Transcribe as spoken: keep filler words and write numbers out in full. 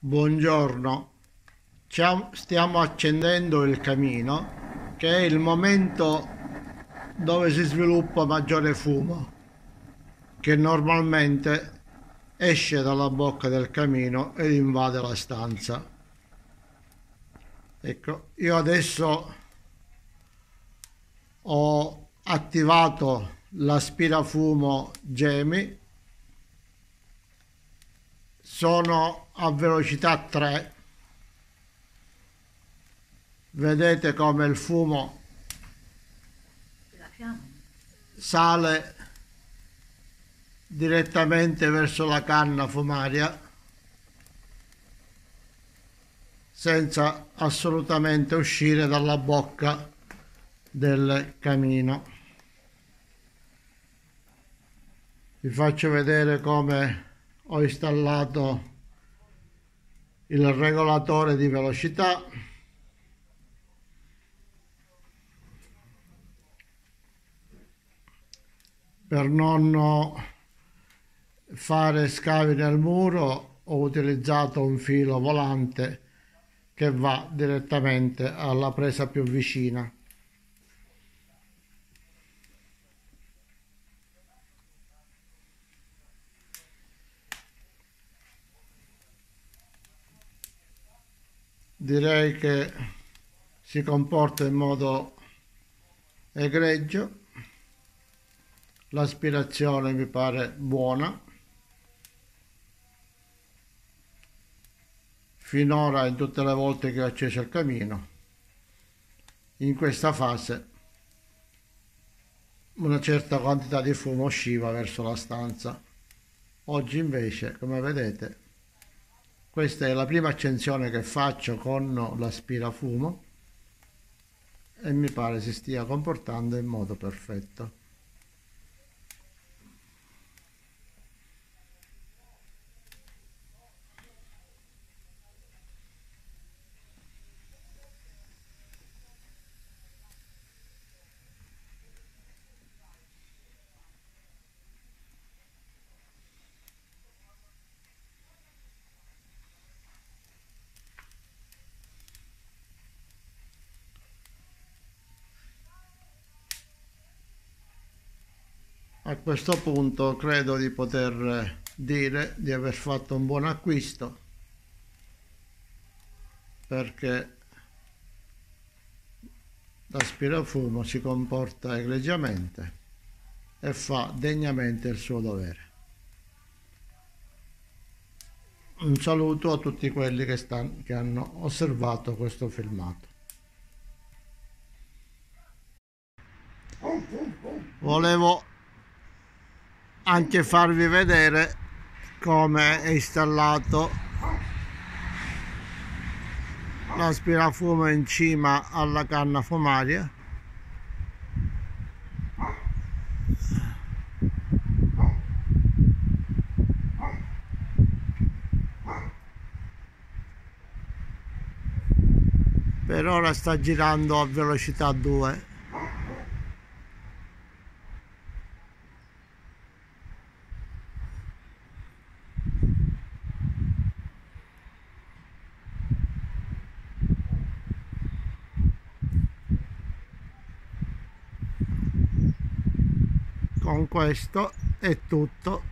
Buongiorno, stiamo accendendo il camino, che è il momento dove si sviluppa maggiore fumo, che normalmente esce dalla bocca del camino ed invade la stanza. Ecco, io adesso ho attivato l'aspirafumo Gemi, sono a velocità tre. Vedete come il fumo sale direttamente verso la canna fumaria senza assolutamente uscire dalla bocca del camino. Vi faccio vedere come ho installato il regolatore di velocità. Per non fare scavi nel muro ho utilizzato un filo volante che va direttamente alla presa più vicina. Direi che si comporta in modo egregio, l'aspirazione mi pare buona, finora in tutte le volte che ho acceso il camino. In questa fase una certa quantità di fumo usciva verso la stanza. Oggi invece, come vedete, questa è la prima accensione che faccio con l'aspirafumo e mi pare si stia comportando in modo perfetto. A questo punto credo di poter dire di aver fatto un buon acquisto, perché l'aspirafumo si comporta egregiamente e fa degnamente il suo dovere. Un saluto a tutti quelli che, stanno, che hanno osservato questo filmato. Volevo anche farvi vedere come è installato l'aspirafumo in cima alla canna fumaria. Per ora sta girando a velocità due. Con questo è tutto.